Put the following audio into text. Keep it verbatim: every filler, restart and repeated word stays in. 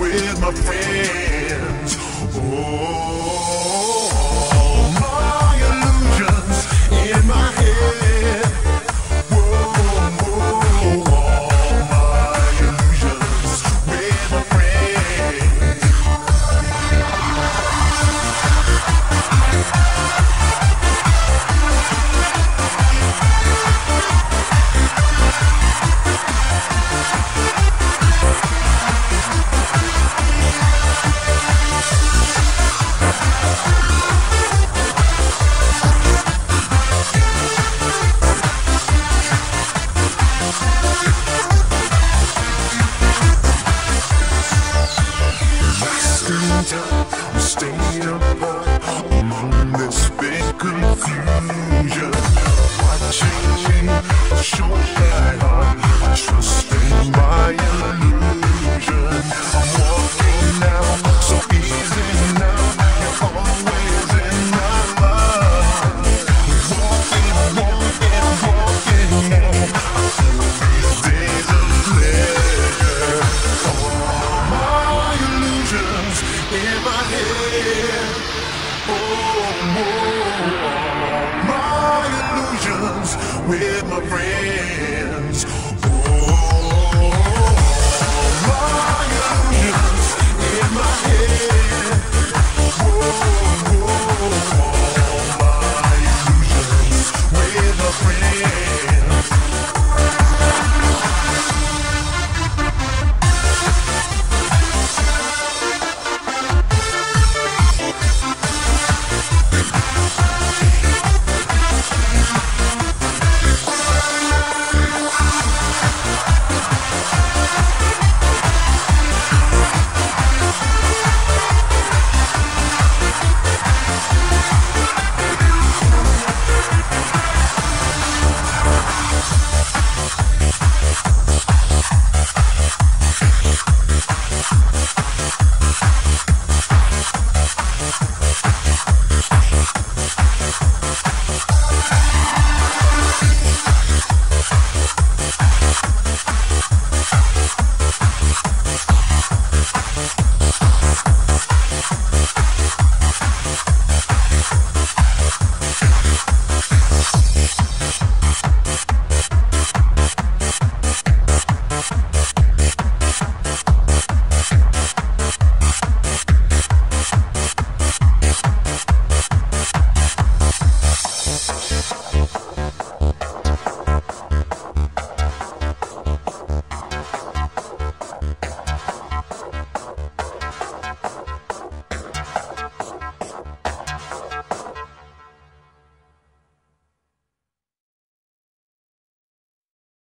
With my friends, oh.